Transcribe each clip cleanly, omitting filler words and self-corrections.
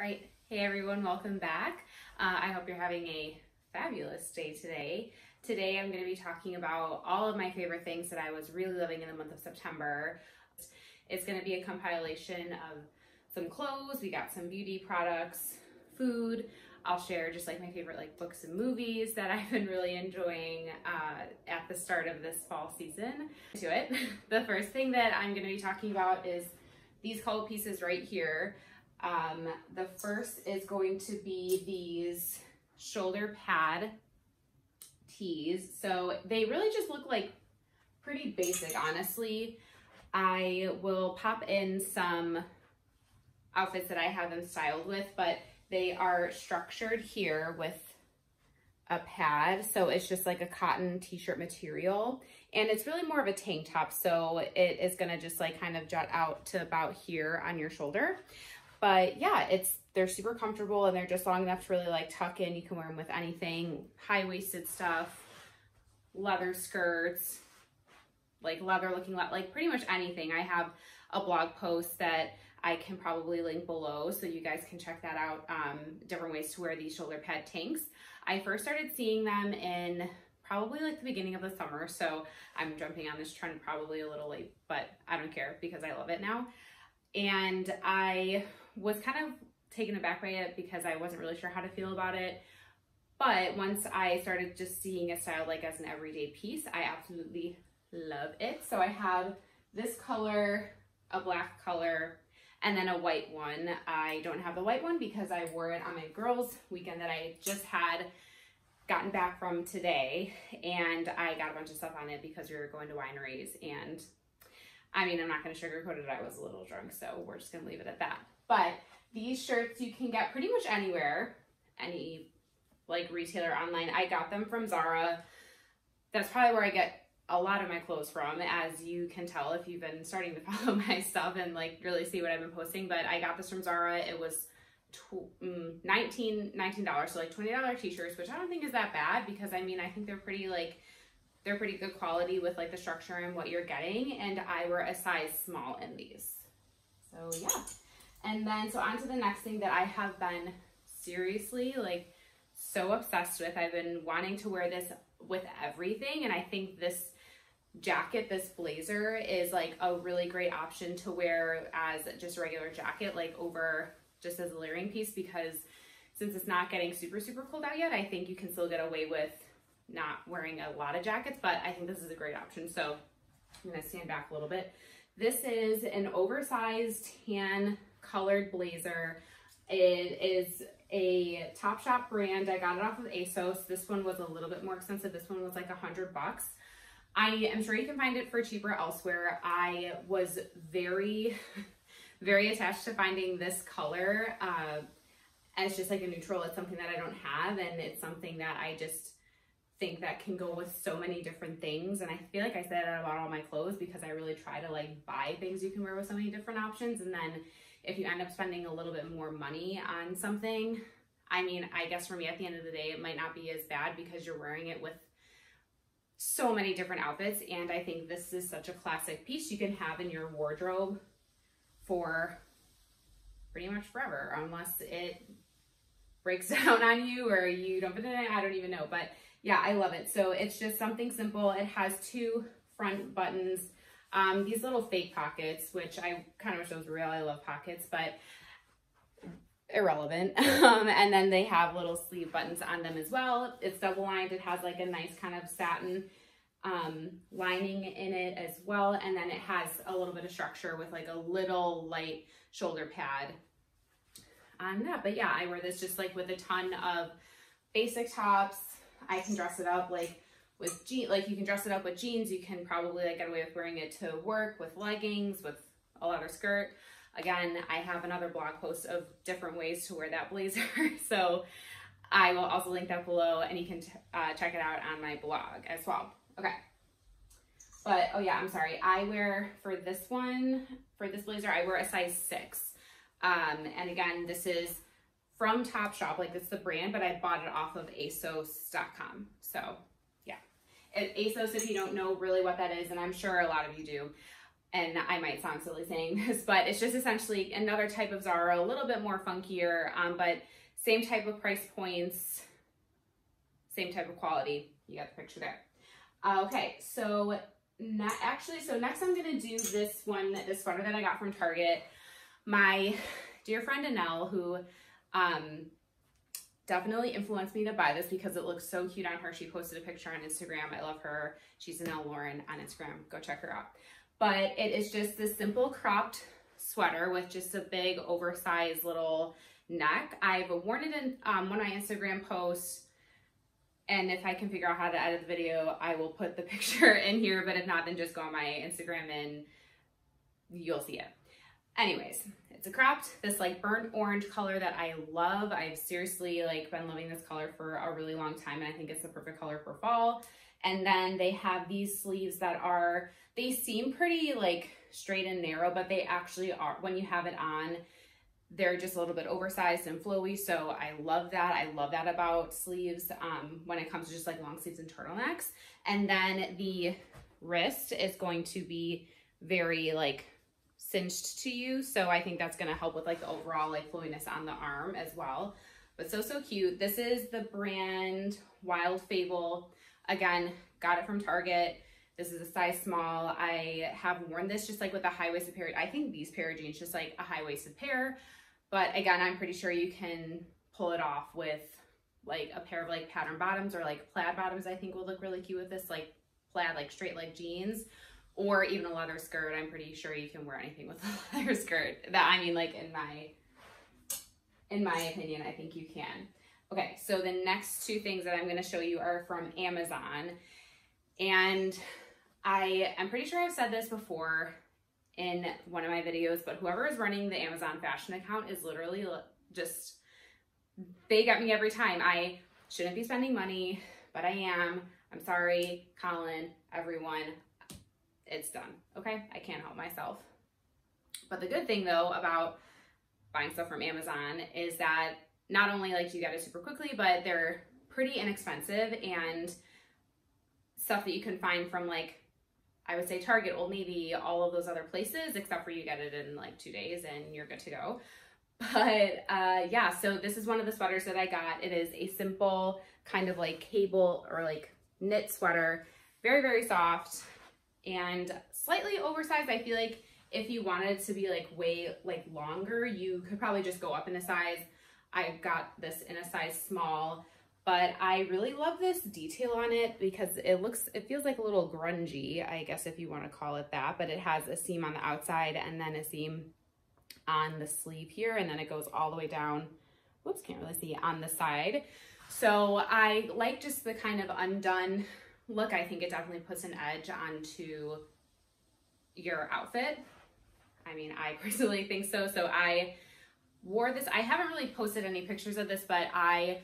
All right, hey everyone, welcome back. I hope you're having a fabulous day today. Today I'm going to be talking about all of my favorite things that I was really loving in the month of September. It's going to be a compilation of some clothes, we got some beauty products, food. I'll share just like my favorite like books and movies that I've been really enjoying at the start of this fall season. To it, the first thing that I'm going to be talking about is these color pieces right here. The first is going to be these shoulder pad tees. So they really just look like pretty basic, honestly. I will pop in some outfits that I have them styled with, but they are structured here with a pad. So it's just like a cotton t-shirt material, and it's really more of a tank top. So it is gonna just like kind of jut out to about here on your shoulder. But yeah, they're super comfortable and they're just long enough to really like tuck in. You can wear them with anything, high-waisted stuff, leather skirts, like leather looking, like pretty much anything. I have a blog post that I can probably link below so you guys can check that out, different ways to wear these shoulder pad tanks. I first started seeing them in probably like the beginning of the summer, so I'm jumping on this trend probably a little late, but I don't care because I love it now. And I was kind of taken aback by it because I wasn't really sure how to feel about it. But once I started just seeing it styled like as an everyday piece, I absolutely love it. So I have this color, a black color, and then a white one. I don't have the white one because I wore it on my girls' weekend that I just had gotten back from today, and I got a bunch of stuff on it because we were going to wineries, and I mean, I'm not going to sugarcoat it, I was a little drunk, so we're just going to leave it at that. But these shirts you can get pretty much anywhere, any like retailer online. I got them from Zara. That's probably where I get a lot of my clothes from, as you can tell if you've been starting to follow my stuff and like really see what I've been posting. But I got this from Zara. It was $19, so like $20 t-shirts, which I don't think is that bad because I mean, I think they're pretty good quality with like the structure and what you're getting. And I were a size small in these. So yeah. And then, so on to the next thing that I have been seriously like so obsessed with. I've been wanting to wear this with everything. And I think this jacket, this blazer is like a really great option to wear as just a regular jacket, like over just as a layering piece, because since it's not getting super, super cold out yet, I think you can still get away with not wearing a lot of jackets, but I think this is a great option. So I'm gonna stand back a little bit. This is an oversized tan colored blazer. It is a Topshop brand. I got it off of ASOS. This one was a little bit more expensive. This one was like $100. I am sure you can find it for cheaper elsewhere. I was very, very attached to finding this color as just like a neutral. It's something that I don't have, and it's something that I just think that can go with so many different things. And I feel like I said that about all my clothes because I really try to like buy things you can wear with so many different options. And then if you end up spending a little bit more money on something, I mean, I guess for me at the end of the day, it might not be as bad because you're wearing it with so many different outfits. And I think this is such a classic piece you can have in your wardrobe for pretty much forever, unless it breaks down on you or you don't fit in it, I don't even know. But yeah, I love it. So it's just something simple. It has two front buttons, these little fake pockets, which I kind of wish those were real. I love pockets, but irrelevant. And then they have little sleeve buttons on them as well. It's double lined. It has like a nice kind of satin lining in it as well. And then it has a little bit of structure with like a little light shoulder pad on that. But yeah, I wear this just like with a ton of basic tops. I can dress it up like with jeans, like you can dress it up with jeans. You can probably like get away with wearing it to work with leggings, with a leather skirt. Again, I have another blog post of different ways to wear that blazer. So I will also link that below, and you can check it out on my blog as well. Okay. But oh yeah, I'm sorry. I wear for this one, for this blazer, I wear a size 6. And again, this is from Topshop, like that's the brand, but I bought it off of ASOS.com. So yeah, ASOS, if you don't know really what that is, and I'm sure a lot of you do, and I might sound silly saying this, but it's just essentially another type of Zara, a little bit more funkier, but same type of price points, same type of quality. You got the picture there. Okay, so next I'm gonna do this one, this sweater that I got from Target. My dear friend Anel, who definitely influenced me to buy this because it looks so cute on her. She posted a picture on Instagram. I love her. She's Anel Lauren on Instagram. Go check her out. But it is just this simple cropped sweater with just a big oversized little neck. I've worn it in one of my Instagram posts, and if I can figure out how to edit the video, I will put the picture in here, but if not, then just go on my Instagram and you'll see it. Anyways, it's a cropped, this like burnt orange color that I love. I've seriously like been loving this color for a really long time, and I think it's the perfect color for fall. And then they have these sleeves that are, they seem pretty like straight and narrow, but they actually are, when you have it on, they're just a little bit oversized and flowy. So I love that. I love that about sleeves when it comes to just like long sleeves and turtlenecks. And then the wrist is going to be very like cinched to you. So I think that's going to help with like the overall like flowiness on the arm as well. But so, so cute. This is the brand Wild Fable. Again, got it from Target. This is a size small. I have worn this just like with a high-waisted pair. I think these pair of jeans, just like a high-waisted pair. But again, I'm pretty sure you can pull it off with like a pair of like pattern bottoms or like plaid bottoms, I think will look really cute with this like plaid, like straight leg jeans, or even a leather skirt. I'm pretty sure you can wear anything with a leather skirt. That, I mean, like in my opinion, I think you can. Okay, so the next two things that I'm going to show you are from Amazon, and I am pretty sure I've said this before in one of my videos, but whoever is running the Amazon fashion account is literally just, they get me every time. I shouldn't be spending money, but I am. I'm sorry, Colin, everyone, it's done. Okay, I can't help myself. But the good thing though about buying stuff from Amazon is that not only like do you get it super quickly, but they're pretty inexpensive, and stuff that you can find from like, I would say Target, Old Navy, all of those other places, except for you get it in like 2 days and you're good to go. But yeah, so this is one of the sweaters that I got. It is a simple kind of like cable or like knit sweater, very, very soft and slightly oversized. I feel like if you wanted to be like way like longer, you could probably just go up in a size. I got this in a size small, but I really love this detail on it because it looks, it feels like a little grungy, I guess if you want to call it that, but it has a seam on the outside and then a seam on the sleeve here, and then it goes all the way down, whoops, can't really see, on the side. So I like just the kind of undone look. I think it definitely puts an edge onto your outfit. I mean, I personally think so. So I wore this. I haven't really posted any pictures of this, but I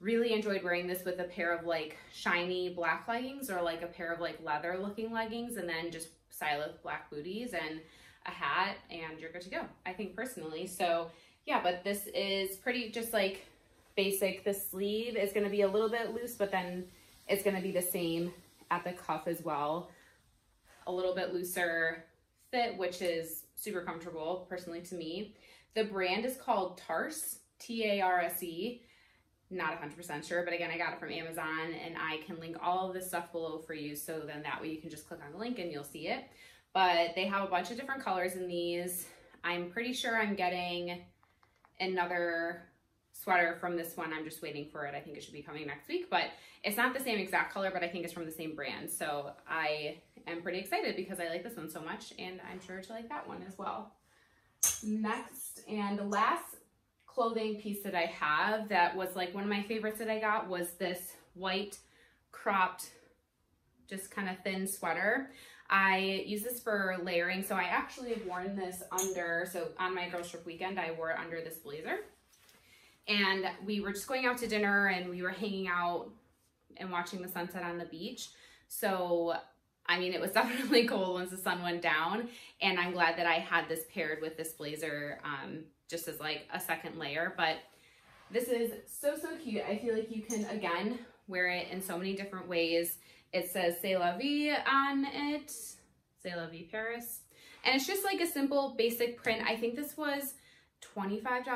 really enjoyed wearing this with a pair of like shiny black leggings or like a pair of like leather looking leggings, and then just stylish black booties and a hat, and you're good to go, I think personally. So yeah, but this is pretty just like basic. The sleeve is going to be a little bit loose, but then it's going to be the same at the cuff as well. A little bit looser fit, which is super comfortable personally to me. The brand is called Tarse, T-A-R-S-E. Not 100% sure, but again, I got it from Amazon, and I can link all of this stuff below for you, so then that way you can just click on the link and you'll see it. But they have a bunch of different colors in these. I'm pretty sure I'm getting another sweater from this one. I'm just waiting for it. I think it should be coming next week, but it's not the same exact color, but I think it's from the same brand. So I am pretty excited because I like this one so much, and I'm sure to like that one as well. Next and the last clothing piece that I have that was like one of my favorites that I got was this white cropped, just kind of thin sweater. I use this for layering, so I actually have worn this under, so on my girl trip weekend, I wore it under this blazer, and we were just going out to dinner and we were hanging out and watching the sunset on the beach. So I mean, it was definitely cold once the sun went down, and I'm glad that I had this paired with this blazer just as like a second layer. But this is so, so cute. I feel like you can, again, wear it in so many different ways. It says "C'est la vie" on it. "C'est la vie Paris." And it's just like a simple basic print. I think this was $25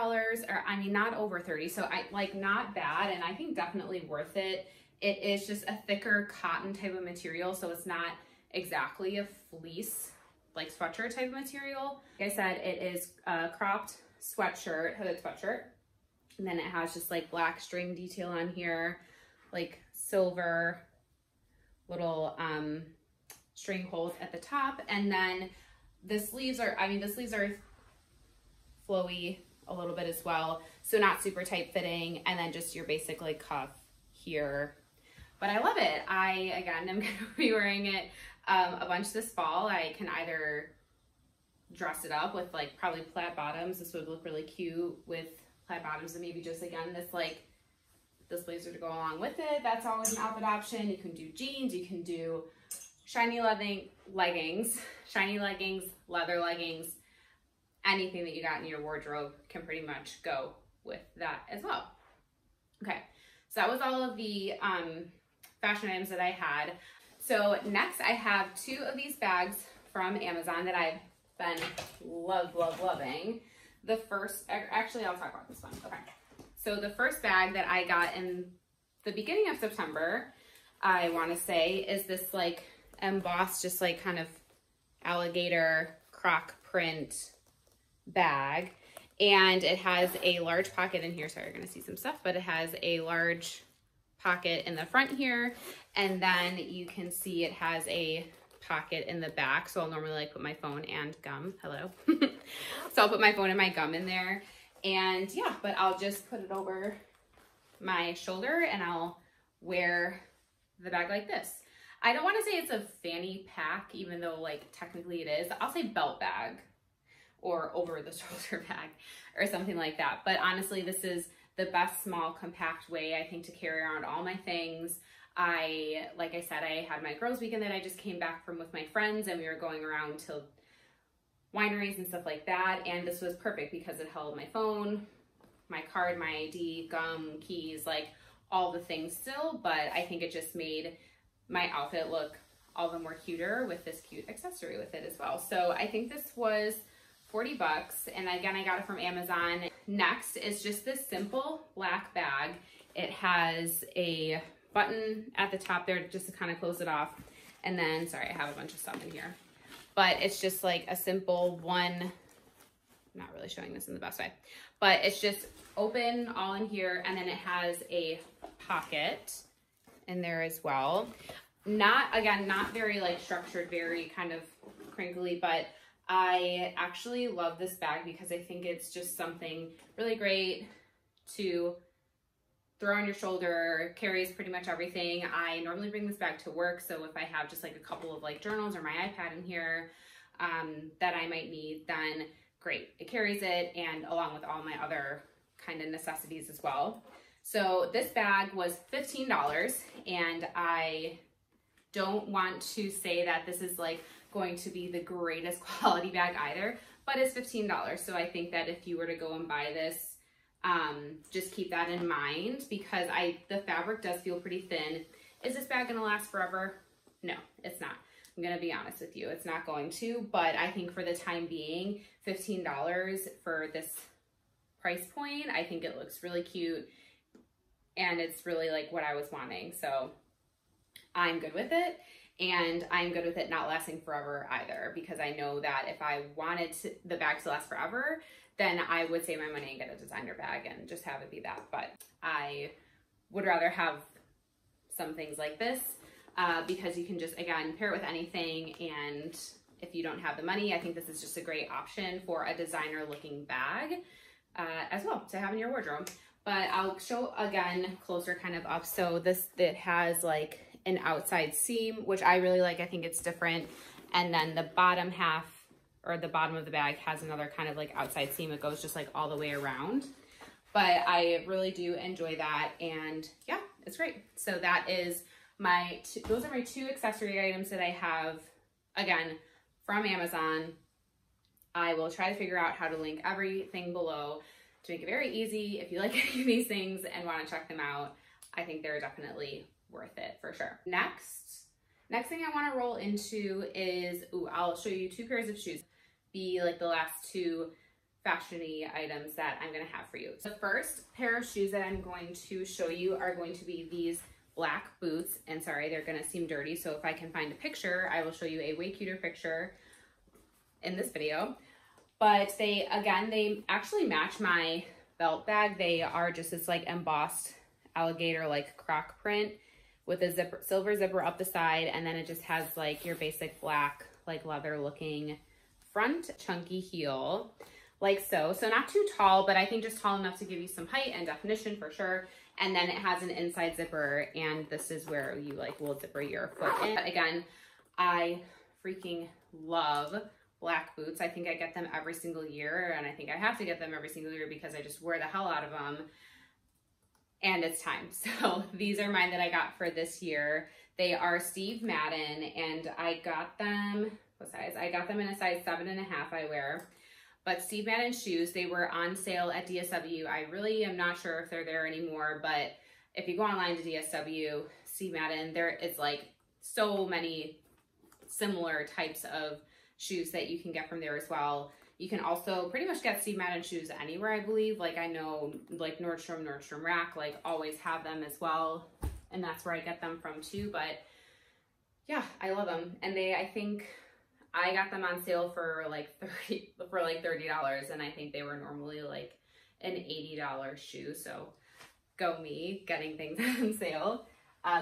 or I mean not over 30, so I like not bad, and I think definitely worth it. It is just a thicker cotton type of material, so it's not exactly a fleece like sweatshirt type of material. Like I said, it is a cropped sweatshirt, hooded sweatshirt, and then it has just like black string detail on here, like silver little string holes at the top, and then the sleeves are, I mean the sleeves are flowy a little bit as well, so not super tight fitting, and then just your basic like cuff here. But I love it. Again, I'm gonna be wearing it a bunch this fall. I can either dress it up with like probably plaid bottoms. This would look really cute with plaid bottoms, and maybe just again this like this blazer to go along with it. That's always an outfit option. You can do jeans, you can do shiny leggings, leather leggings, anything that you got in your wardrobe can pretty much go with that as well. Okay, so that was all of the fashion items that I had. So next I have two of these bags from Amazon that I've been loving. The first, actually I'll talk about this one. Okay, so the first bag that I got in the beginning of September, I want to say, is this like embossed, just like kind of alligator croc print bag, and it has a large pocket in here. Sorry, you're gonna see some stuff, but it has a large pocket in the front here, and then you can see it has a pocket in the back. So I'll normally like put my phone and gum, hello. So I'll put my phone and my gum in there, and yeah, but I'll just put it over my shoulder and I'll wear the bag like this. I don't want to say it's a fanny pack, even though like technically it is. I'll say belt bag or over the shoulder bag or something like that. But honestly, this is the best small compact way I think to carry around all my things. Like I said, I had my girls weekend that I just came back from with my friends, and we were going around to wineries and stuff like that. And this was perfect because it held my phone, my card, my ID, gum, keys, like all the things still, but I think it just made my outfit look all the more cuter with this cute accessory with it as well. So I think this was 40 bucks. And again, I got it from Amazon. Next is just this simple black bag. It has a button at the top there just to kind of close it off. And then, sorry, I have a bunch of stuff in here, but it's just like a simple one. I'm not really showing this in the best way, but it's just open all in here. And then it has a pocket in there as well. Not very like structured, very kind of crinkly, but I actually love this bag because I think it's just something really great to throw on your shoulder. Carries pretty much everything. I normally bring this bag to work, so if I have just like a couple of like journals or my iPad in here that I might need, then great, it carries it, and along with all my other kind of necessities as well. So this bag was $15, and I don't want to say that this is like going to be the greatest quality bag either, but it's $15. So I think that if you were to go and buy this, just keep that in mind, because the fabric does feel pretty thin. Is this bag gonna last forever? No, it's not. I'm gonna be honest with you, it's not going to, but I think for the time being, $15 for this price point, I think it looks really cute, and it's really like what I was wanting. So I'm good with it, and I'm good with it not lasting forever either, because I know that if I wanted the bag to last forever, then I would save my money and get a designer bag and just have it be that. But I would rather have some things like this because you can just, again, pair it with anything. And if you don't have the money, I think this is just a great option for a designer looking bag as well to have in your wardrobe. But I'll show again closer kind of up. So this, it has like an outside seam, which I really like. I think it's different. And then the bottom half or the bottom of the bag has another kind of like outside seam. It goes just like all the way around. But I really do enjoy that. And yeah, it's great. So that is my, those are my two accessory items that I have, again, from Amazon. I will try to figure out how to link everything below to make it very easy. If you like any of these things and want to check them out, I think they're definitely worth it for sure. Next thing I want to roll into is, I'll show you two pairs of shoes. be like the last two fashion-y items that I'm gonna have for you. So the first pair of shoes that I'm going to show you are going to be these black boots, and sorry, they're gonna seem dirty, so if I can find a picture, I will show you a way cuter picture in this video. But they, again, they actually match my belt bag. They are just this like embossed alligator like croc print with a zipper, silver zipper up the side, and then it just has like your basic black like leather looking front chunky heel, like so. So not too tall, but I think just tall enough to give you some height and definition for sure. And then it has an inside zipper, and this is where you like will zipper your foot in. But again, I freaking love black boots. I think I get them every single year, and I think I have to get them every single year because I just wear the hell out of them, and it's time. So these are mine that I got for this year. They are Steve Madden, and I got them, what size? I got them in a size 7.5 I wear. But Steve Madden shoes, they were on sale at DSW. I really am not sure if they're there anymore, but if you go online to DSW, Steve Madden, there is like so many similar types of shoes that you can get from there as well. You can also pretty much get Steve Madden shoes anywhere, I believe. Like I know like Nordstrom Rack, like always have them as well. And that's where I get them from too. But yeah, I love them. And they, I think, I got them on sale for like $30, and I think they were normally like an $80 shoe. So go me getting things on sale.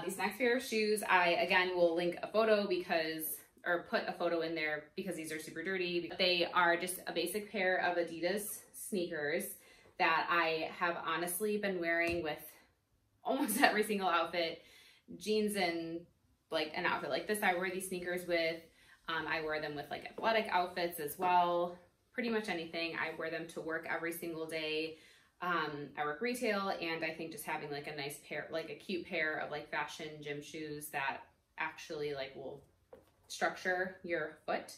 These next pair of shoes, I again will link a photo because, or put a photo in there because these are super dirty. They are just a basic pair of Adidas sneakers that I have honestly been wearing with almost every single outfit, jeans and like an outfit like this. I wear these sneakers with. I wear them with like athletic outfits as well, pretty much anything. I wear them to work every single day. I work retail, and I think just having like a nice pair, like a cute pair of like fashion gym shoes that actually like will structure your foot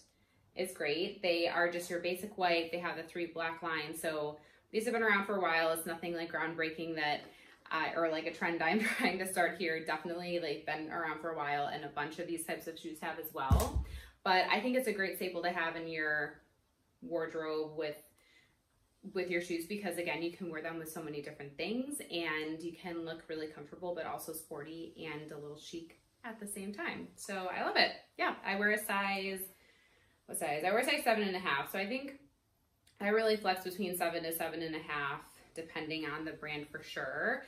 is great. They are just your basic white. They have the 3 black lines. So these have been around for a while. It's nothing like groundbreaking that or like a trend I'm trying to start here. Definitely like been around for a while, and a bunch of these types of shoes have as well. But I think it's a great staple to have in your wardrobe with your shoes because, again, you can wear them with so many different things, and you can look really comfortable but also sporty and a little chic at the same time. So I love it. Yeah, I wear a size, what size? I wear a size 7.5. So I think I really flex between 7 to 7.5 depending on the brand for sure.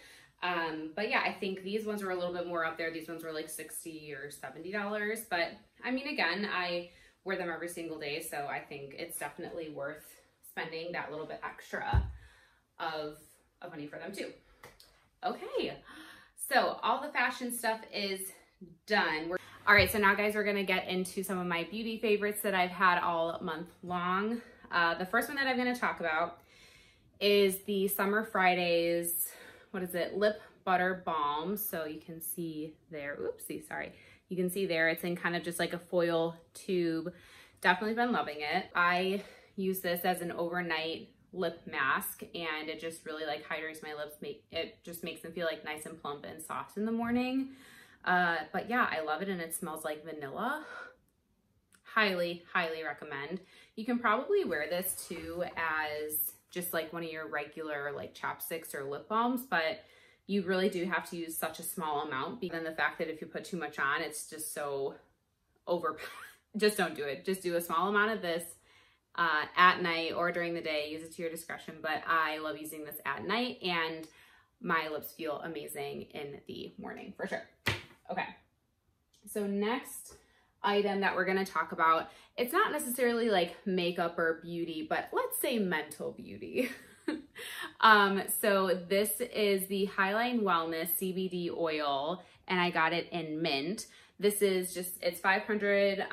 But yeah, I think these ones were a little bit more up there. These ones were like $60 or $70, but I mean, again, I wear them every single day. So I think it's definitely worth spending that little bit extra of money for them too. Okay. So all the fashion stuff is done. All right. So now guys, we're going to get into some of my beauty favorites that I've had all month long. The first one that I'm going to talk about is the Summer Fridays, what is it? Lip Butter Balm. So you can see there, oopsie, sorry. You can see there, it's in kind of just like a foil tube. Definitely been loving it. I use this as an overnight lip mask, and it just really like hydrates my lips. It just makes them feel like nice and plump and soft in the morning. But yeah, I love it, and it smells like vanilla. Highly, highly recommend. You can probably wear this too as just like one of your regular like chapsticks or lip balms, but you really do have to use such a small amount. Then the fact that if you put too much on, it's just so over, just don't do it. Just do a small amount of this at night or during the day, use it to your discretion. But I love using this at night, and my lips feel amazing in the morning for sure. Okay, so next item that we're gonna talk about, it's not necessarily like makeup or beauty, but let's say mental beauty. So this is the Highline Wellness CBD oil, and I got it in mint. This is just, it's 500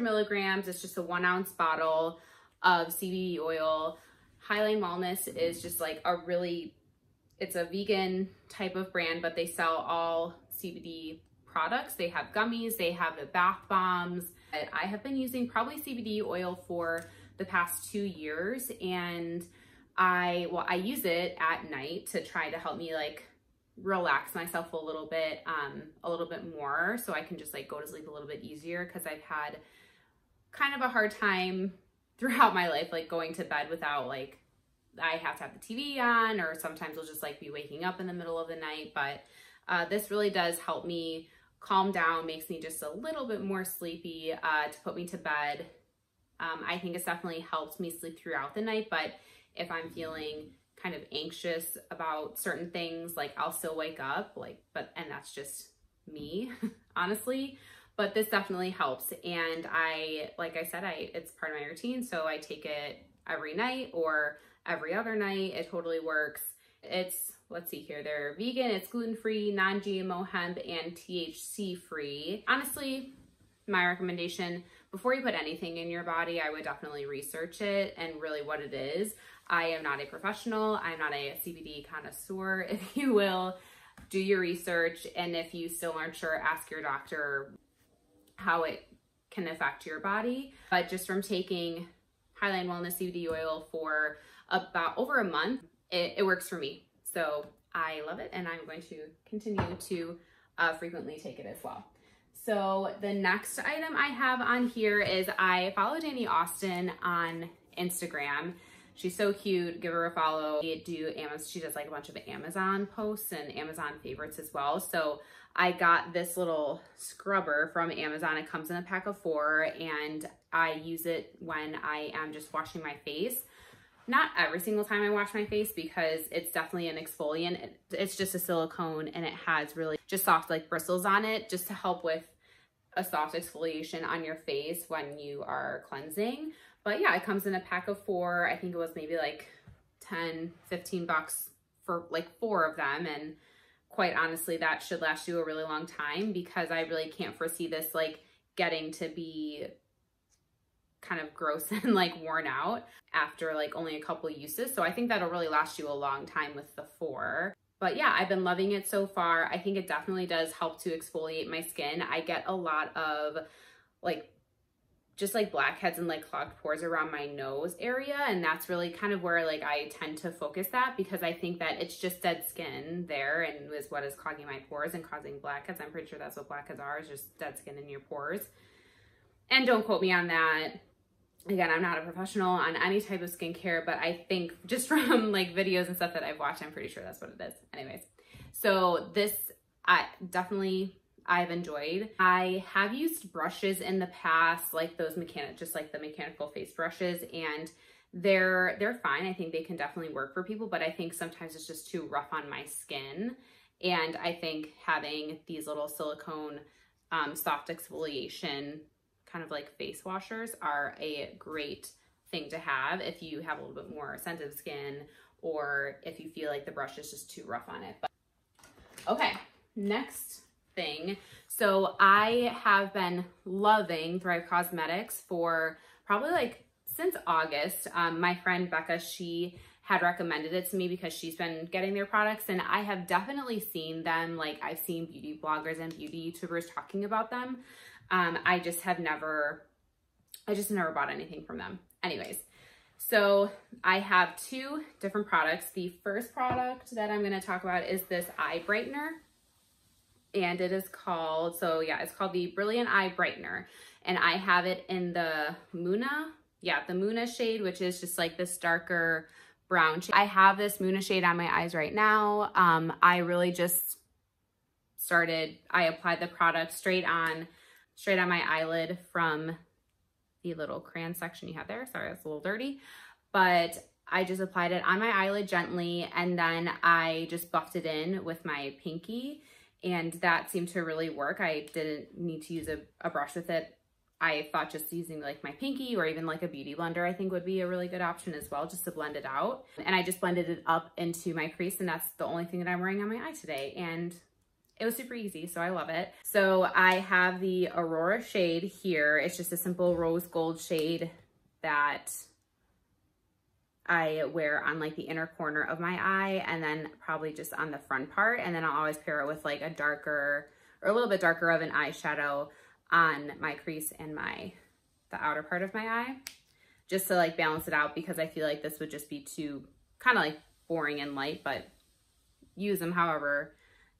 milligrams. It's just a 1-ounce bottle of CBD oil. Highline Wellness is just like a really, it's a vegan type of brand, but they sell all CBD products. They have gummies, they have the bath bombs. I have been using probably CBD oil for the past 2 years, and I use it at night to try to help me like relax myself a little bit more so I can just like go to sleep a little bit easier, because I've had kind of a hard time throughout my life, like going to bed without, like, I have to have the TV on, or sometimes I'll just like be waking up in the middle of the night. But this really does help me calm down, makes me just a little bit more sleepy to put me to bed. I think it's definitely helped me sleep throughout the night, but if I'm feeling kind of anxious about certain things, like I'll still wake up, like, but, and that's just me, honestly. But this definitely helps. And I, like I said, it's part of my routine. So I take it every night or every other night. It totally works. It's, let's see here, they're vegan, it's gluten-free, non-GMO hemp, and THC-free. Honestly, my recommendation, before you put anything in your body, I would definitely research it and really what it is. I am not a professional. I'm not a CBD connoisseur, if you will. Do your research, and if you still aren't sure, ask your doctor how it can affect your body. But just from taking Highline Wellness CBD oil for about over a month, it works for me. So I love it, and I'm going to continue to frequently take it as well. So the next item I have on here is I follow Dani Austin on Instagram. She's so cute. Give her a follow. She does like a bunch of Amazon posts and Amazon favorites as well. So I got this little scrubber from Amazon. It comes in a pack of 4, and I use it when I am just washing my face. Not every single time I wash my face, because it's definitely an exfoliant. It's just a silicone, and it has really just soft like bristles on it, just to help with a soft exfoliation on your face when you are cleansing. But yeah, it comes in a pack of 4. I think it was maybe like 10, 15 bucks for like 4 of them. And quite honestly, that should last you a really long time, because I really can't foresee this like getting to be kind of gross and like worn out after like only a couple uses. So I think that'll really last you a long time with the 4. But yeah, I've been loving it so far. I think it definitely does help to exfoliate my skin. I get a lot of like just like blackheads and like clogged pores around my nose area, and that's really kind of where like I tend to focus that, because I think that it's just dead skin there and is what is clogging my pores and causing blackheads. I'm pretty sure that's what blackheads are, is just dead skin in your pores. And don't quote me on that. Again, I'm not a professional on any type of skincare, but I think just from like videos and stuff that I've watched, I'm pretty sure that's what it is. Anyways, so this I've enjoyed. I have used brushes in the past, like those the mechanical face brushes, and they're fine. I think they can definitely work for people, but I think sometimes it's just too rough on my skin. And I think having these little silicone soft exfoliation kind of like face washers are a great thing to have if you have a little bit more sensitive skin, or if you feel like the brush is just too rough on it. But okay, next thing. So I have been loving Thrive Cosmetics for probably like since August. My friend Becca, she had recommended it to me because she's been getting their products, and I have definitely seen them. Like, I've seen beauty bloggers and beauty YouTubers talking about them. I just never bought anything from them. Anyways, so I have 2 different products. The first product that I'm going to talk about is this eye brightener, and it is called, it's called the Brilliant Eye Brightener, and I have it in the Muna shade, which is just like this darker brown shade. I have this Muna shade on my eyes right now. I really just I applied the product straight on my eyelid from the little crayon section you have there. Sorry, that's a little dirty, but I just applied it on my eyelid gently, and then I just buffed it in with my pinky, and that seemed to really work. I didn't need to use a brush with it. I thought just using like my pinky or even like a beauty blender, I think, would be a really good option as well, just to blend it out. And I just blended it up into my crease, and that's the only thing that I'm wearing on my eye today. And it was super easy, so I love it. So I have the Aurora shade here. It's just a simple rose gold shade that I wear on like the inner corner of my eye, and then probably just on the front part. And then I'll always pair it with like a darker, or a little bit darker of an eyeshadow on my crease and the outer part of my eye, just to like balance it out, because I feel like this would just be too kind of like boring and light. But use them however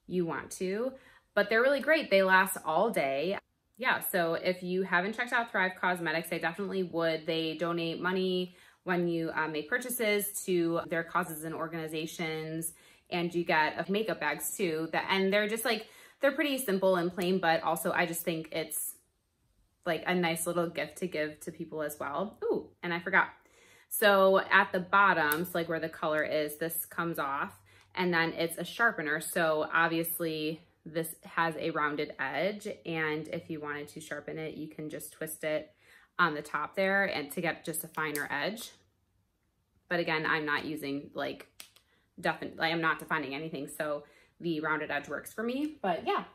you want to, but they're really great. They last all day. yeah, so if you haven't checked out Thrive Cosmetics, I definitely would. They donate money when you make purchases to their causes and organizations, and you get makeup bags too. And they're just like, they're pretty simple and plain, but also I just think it's like a nice little gift to give to people as well. Ooh, and I forgot. So at the bottom, so like where the color is, this comes off, and then it's a sharpener. So obviously this has a rounded edge, and if you wanted to sharpen it, you can just twist it on the top there and to get just a finer edge. But again, I'm not using like definitely, I'm not defining anything, so the rounded edge works for me. But yeah,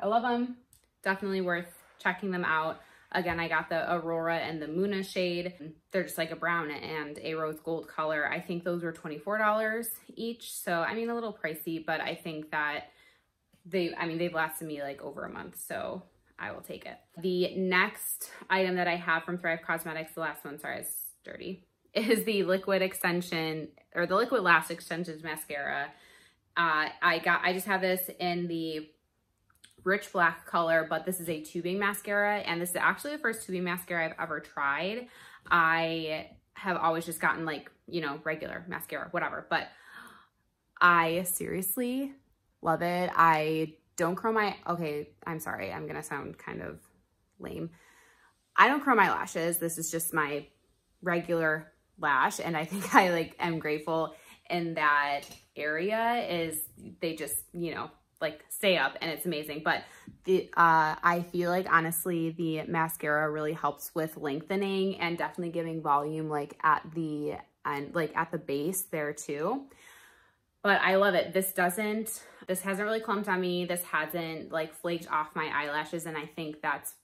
I love them. Definitely worth checking them out. Again, I got the Aurora and the Muna shade. They're just like a brown and a rose gold color. I think those were $24 each. So I mean, a little pricey, but I think that they've lasted me like over a month, so I will take it. The next item that I have from Thrive Cosmetics, the last one, sorry, it's dirty, is the liquid extension, or the liquid lash extensions mascara. I just have this in the rich black color, but this is a tubing mascara, and this is actually the first tubing mascara I've ever tried. I have always just gotten like, you know, regular mascara, whatever, but I seriously love it. I don't curl my, okay, I'm sorry, I'm gonna sound kind of lame. I don't curl my lashes. This is just my regular lash, and I think I like am grateful in that area is they just, you know, like stay up, and it's amazing. But the I feel like honestly the mascara really helps with lengthening and definitely giving volume like at the end, like at the base there too. But I love it. This hasn't really clumped on me. This hasn't like flaked off my eyelashes. And I think that's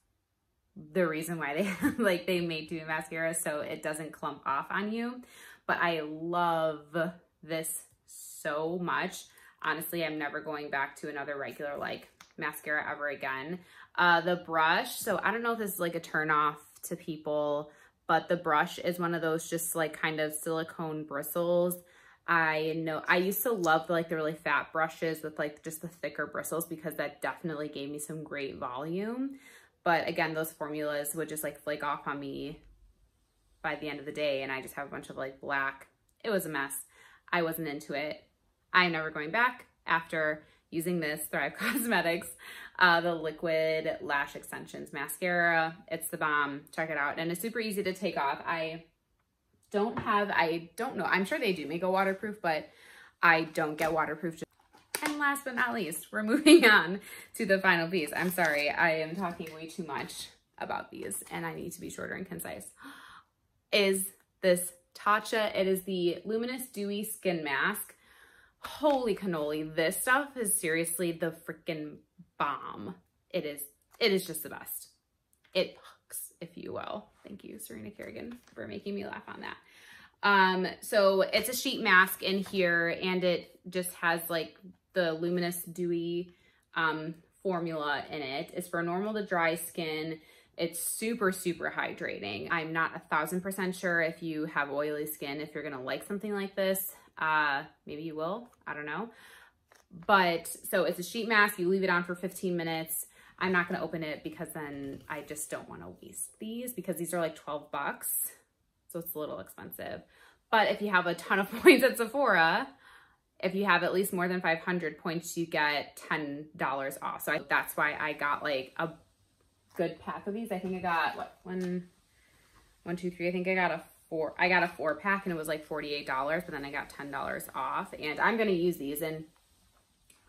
the reason why they like they made tubing mascara, so it doesn't clump off on you. But I love this so much. Honestly, I'm never going back to another regular like mascara ever again. The brush, so I don't know if this is like a turn off to people, but the brush is one of those just like kind of silicone bristles. I know I used to love like the really fat brushes with like just the thicker bristles, because that definitely gave me some great volume. But again, those formulas would just like flake off on me by the end of the day, and I just have a bunch of like black. It was a mess. I wasn't into it. I'm never going back after using this Thrive Cosmetics, the liquid lash extensions mascara. It's the bomb. Check it out. And it's super easy to take off. I don't know. I'm sure they do make a waterproof, but I don't get waterproof. And last but not least, we're moving on to the final piece. I'm sorry, I am talking way too much about these, and I need to be shorter and concise. Is this Tatcha. It is the Luminous Dewy Skin Mask. Holy cannoli. This stuff is seriously the freaking bomb. It is just the best. It hooks, if you will. Thank you, Serena Kerrigan, for making me laugh on that. So it's a sheet mask in here, and it just has like the Luminous Dewy formula in it. It's for normal to dry skin. It's super, super hydrating. I'm not 1,000% sure if you have oily skin, if you're gonna like something like this. Maybe you will, I don't know. But so it's a sheet mask. You leave it on for 15 minutes. I'm not gonna open it because then I just don't wanna waste these, because these are like 12 bucks. So it's a little expensive. But if you have a ton of points at Sephora, if you have at least more than 500 points, you get $10 off. So that's why I got like a good pack of these. I think I got what, one, two, three. I think I got a 4-pack, and it was like $48, but then I got $10 off. And I'm gonna use these, and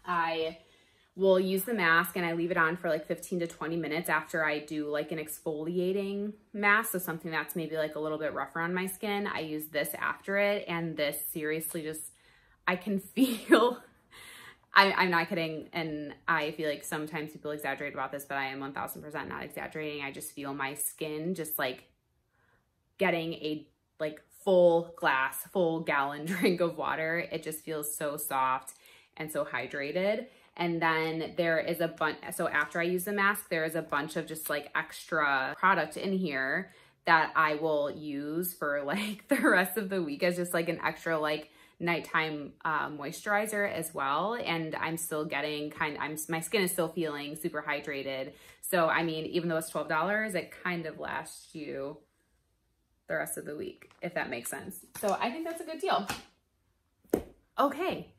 I will use the mask, and I leave it on for like 15 to 20 minutes after I do like an exfoliating mask. So something that's maybe like a little bit rougher on my skin. I use this after it, and this seriously just, I can feel, I'm not kidding. And I feel like sometimes people exaggerate about this, but I am 1,000% not exaggerating. I just feel my skin just like getting a like full gallon drink of water. It just feels so soft and so hydrated. And then there is a bunch, so after I use the mask, there is a bunch of just like extra product in here that I will use for like the rest of the week as just like an extra like nighttime moisturizer as well. And I'm still getting my skin is still feeling super hydrated. So, I mean, even though it's $12, it kind of lasts you the rest of the week, if that makes sense. So I think that's a good deal. Okay,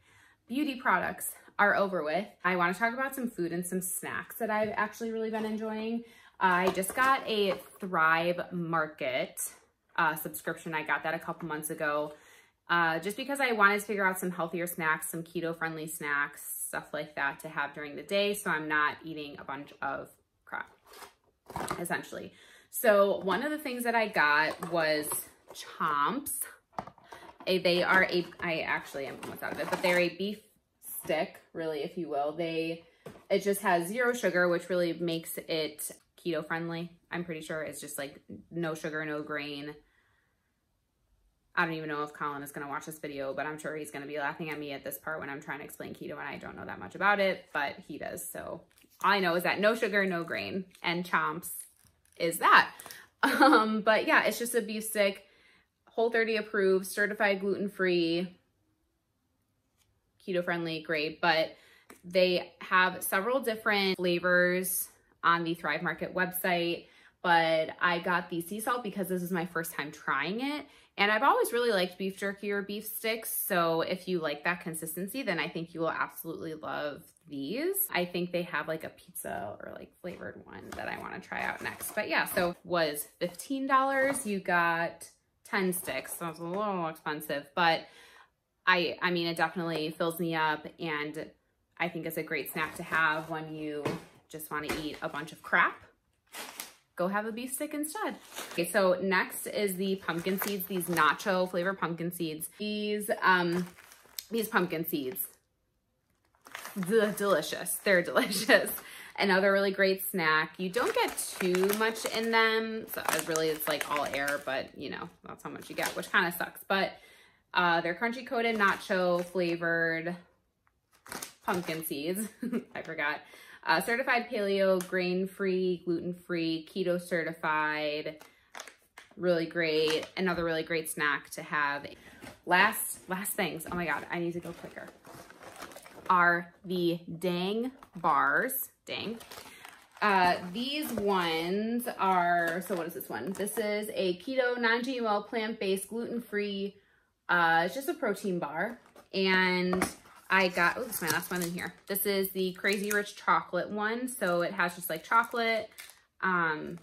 beauty products are over with. I want to talk about some food and some snacks that I've actually really been enjoying. I just got a Thrive Market subscription. I got that a couple months ago just because I wanted to figure out some healthier snacks, some keto-friendly snacks, stuff like that to have during the day so I'm not eating a bunch of crap, essentially. So one of the things that I got was Chomps. They are a, I actually am almost out of it, but they're a beef stick, really, if you will. It just has zero sugar, which really makes it keto friendly. I'm pretty sure it's just like no sugar, no grain. I don't even know if Colin is going to watch this video, but I'm sure he's going to be laughing at me at this part when I'm trying to explain keto and I don't know that much about it, but he does. So all I know is that no sugar, no grain, and Chomps is that. But yeah, it's just a beef stick, Whole30 approved, certified gluten-free, keto-friendly, great. But they have several different flavors on the Thrive Market website, but I got the sea salt because this is my first time trying it. And I've always really liked beef jerky or beef sticks. So if you like that consistency, then I think you will absolutely love these. I think they have like a pizza or like flavored one that I want to try out next. But yeah, so it was $15. You got 10 sticks. So it's a little expensive, but I mean, it definitely fills me up. And I think it's a great snack to have when you just want to eat a bunch of crap. Go have a beef stick instead. Okay, so next is the pumpkin seeds, these nacho flavor pumpkin seeds. These pumpkin seeds, delicious. They're delicious. Another really great snack. You don't get too much in them. So really, it's like all air, but you know, that's how much you get, which kind of sucks. But they're crunchy coated nacho flavored pumpkin seeds. I forgot. Certified paleo, grain-free, gluten-free, keto certified, really great. Another really great snack to have. Last things, oh my God, I need to go quicker, are the Dang bars, Dang. These ones are, so what is this one? This is a keto, non-GMO, plant-based, gluten-free, it's just a protein bar. And I got, oh, this is my last one in here. This is the Crazy Rich Chocolate one. So it has just like chocolate.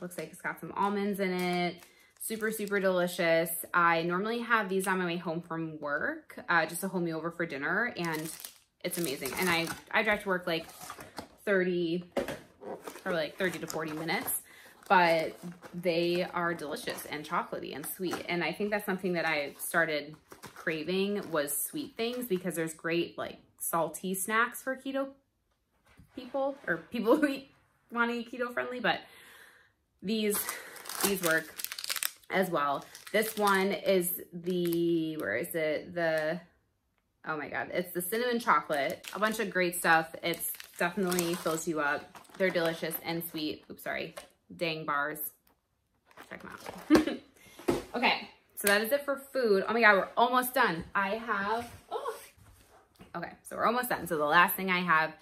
Looks like it's got some almonds in it. Super, super delicious. I normally have these on my way home from work, just to hold me over for dinner, and it's amazing. And I drive to work like 30 to 40 minutes, but they are delicious and chocolatey and sweet. And I think that's something that I started craving was sweet things, because there's great like salty snacks for keto people or people who want to eat keto friendly, but these work as well. This one is the, where is it? The, oh my God, it's the cinnamon chocolate, a bunch of great stuff. It's definitely fills you up. They're delicious and sweet. Oops, sorry. Dang bars. Check them out. Okay. So that is it for food. Oh my God, we're almost done. I have, oh, okay, so we're almost done. So the last thing I have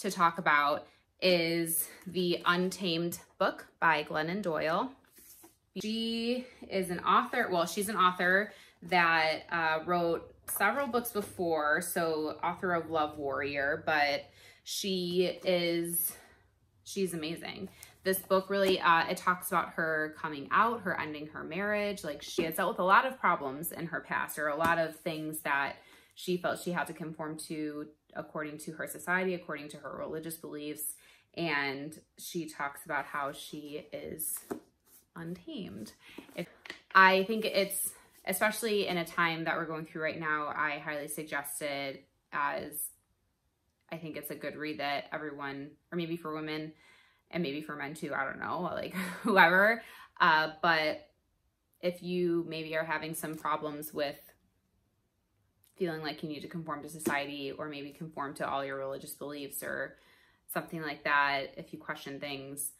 to talk about is the Untamed book by Glennon Doyle. She is an author, well, she's an author that wrote several books before, so author of Love Warrior, but she's amazing. This book really, it talks about her coming out, her ending her marriage. Like she has dealt with a lot of problems in her past, or a lot of things that she felt she had to conform to according to her society, according to her religious beliefs. And she talks about how she is untamed. I think it's, especially in a time that we're going through right now, I highly suggest it, as I think it's a good read that everyone, or maybe for women, and maybe for men too, I don't know, like whoever. But if you maybe are having some problems with feeling like you need to conform to society, or maybe conform to all your religious beliefs or something like that, if you question things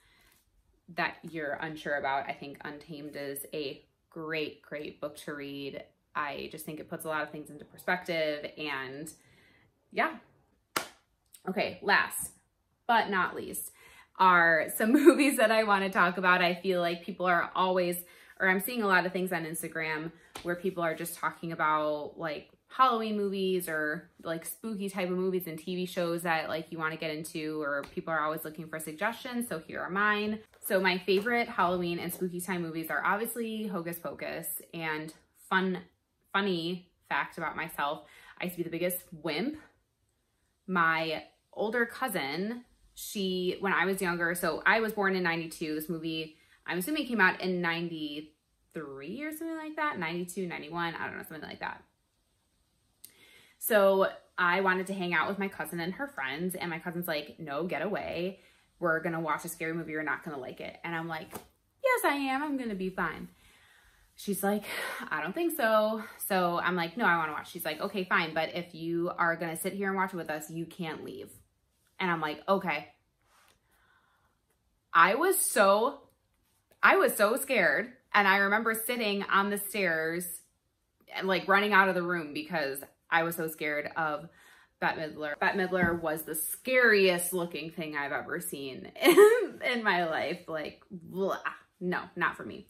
that you're unsure about, I think Untamed is a great, great book to read. I just think it puts a lot of things into perspective, and yeah. Okay, last but not least are some movies that I want to talk about. I feel like people are always, or I'm seeing a lot of things on Instagram where people are just talking about like Halloween movies or like spooky type of movies and TV shows that like you want to get into, or people are always looking for suggestions. So here are mine. So my favorite Halloween and spooky time movies are obviously Hocus Pocus. And funny fact about myself, I used to be the biggest wimp. My older cousin, she, when I was younger, so I was born in 92. This movie, I'm assuming, came out in 93 or something like that, 92, 91, I don't know, something like that. So I wanted to hang out with my cousin and her friends, and my cousin's like, no, get away. We're gonna watch a scary movie, you're not gonna like it. And I'm like, yes, I am, I'm gonna be fine. She's like, I don't think so. So I'm like, no, I want to watch. She's like, okay, fine. But if you are going to sit here and watch it with us, you can't leave. And I'm like, okay. I was so scared. And I remember sitting on the stairs and like running out of the room because I was so scared of Bette Midler. Bette Midler was the scariest looking thing I've ever seen in my life. Like, blah. No, not for me.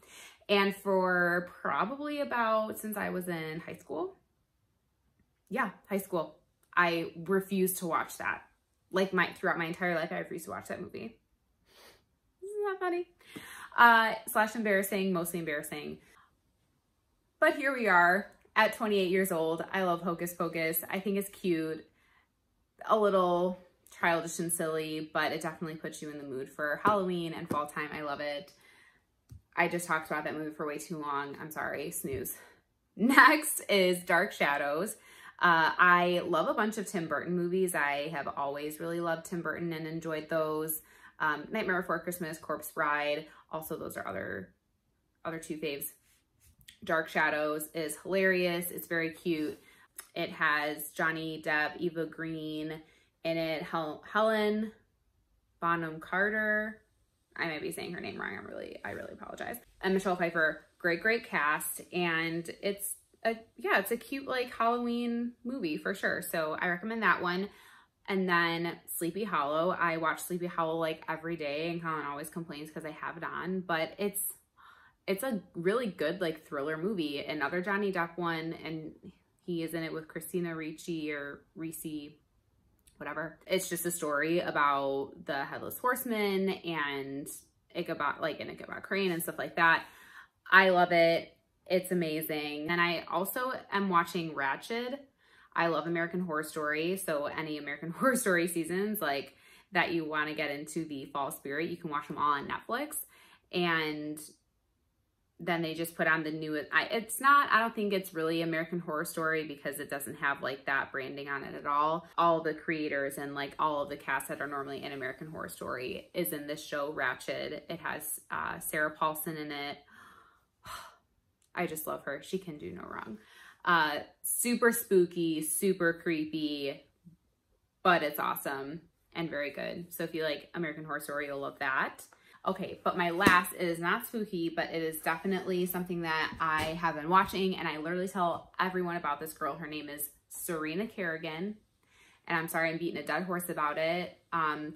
And for probably about since I was in high school, yeah, high school, I refused to watch that. Like throughout my entire life, I refused to watch that movie. Isn't that funny? Slash embarrassing, mostly embarrassing. But here we are at 28 years old. I love Hocus Pocus. I think it's cute, a little childish and silly, but it definitely puts you in the mood for Halloween and fall time. I love it. I just talked about that movie for way too long. I'm sorry, snooze. Next is Dark Shadows. I love a bunch of Tim Burton movies. I have always really loved Tim Burton and enjoyed those. Nightmare Before Christmas, Corpse Bride. Also, those are other two faves. Dark Shadows is hilarious. It's very cute. It has Johnny Depp, Eva Green in it, Helen Bonham Carter. I might be saying her name wrong. I really apologize. And Michelle Pfeiffer, great cast. And it's a cute like Halloween movie for sure. So I recommend that one. And then Sleepy Hollow. I watch Sleepy Hollow like every day, and Colin always complains because I have it on, but it's a really good like thriller movie. Another Johnny Depp one, and he is in it with Christina Ricci or Ricci, whatever. It's just a story about the Headless Horseman and Ichabod Crane and stuff like that. I love it. It's amazing. And I also am watching Ratched. I love American Horror Story. So any American Horror Story seasons like that you want to get into the fall spirit, you can watch them all on Netflix. And then they just put on the new, I don't think it's really American Horror Story because it doesn't have like that branding on it at all. All the creators and like all of the cast that are normally in American Horror Story is in this show, Ratched. It has Sarah Paulson in it. I just love her. She can do no wrong. Super spooky, super creepy, but it's awesome and very good. So if you like American Horror Story, you'll love that. Okay, but my last is not spooky, but it is definitely something that I have been watching, and I literally tell everyone about this girl. Her name is Serena Kerrigan, and I'm sorry I'm beating a dead horse about it.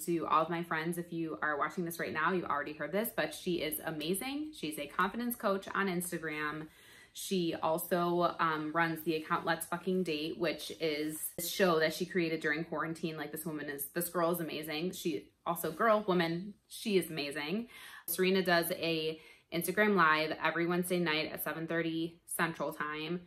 To all of my friends, if you are watching this right now, you've already heard this, but she is amazing. She's a confidence coach on Instagram. She also runs the account Let's Fucking Date, which is a show that she created during quarantine. Like this girl is amazing. She is amazing. Serena does a Instagram live every Wednesday night at 7:30 Central Time,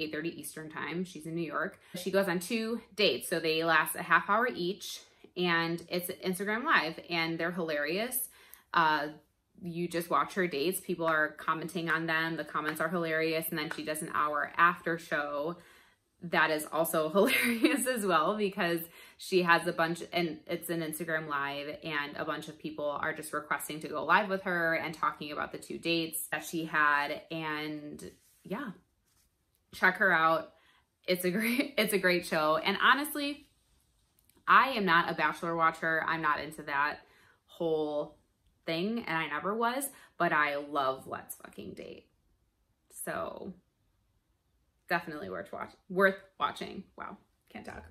8:30 Eastern Time. She's in New York. She goes on 2 dates, so they last a half hour each, and it's Instagram live, and they're hilarious. You just watch her dates. People are commenting on them. The comments are hilarious. And then she does an hour after show that is also hilarious as well, because she has a bunch, and it's an Instagram live, and a bunch of people are just requesting to go live with her and talking about the 2 dates that she had. And yeah, check her out. It's a great show. And honestly, I am not a Bachelor watcher. I'm not into that whole thing, and I never was, but I love Let's Fucking Date. So Definitely worth watching. Wow, can't talk.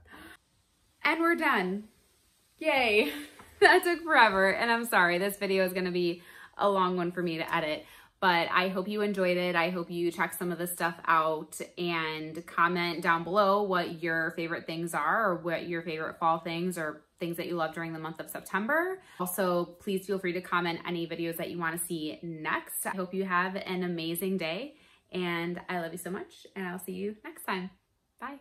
And we're done. Yay. That took forever, and I'm sorry. This video is going to be a long one for me to edit, but I hope you enjoyed it. I hope you check some of this stuff out and comment down below what your favorite things are, or what your favorite fall things, or things that you love during the month of September. Also, please feel free to comment any videos that you want to see next. I hope you have an amazing day, and I love you so much, and I'll see you next time. Bye.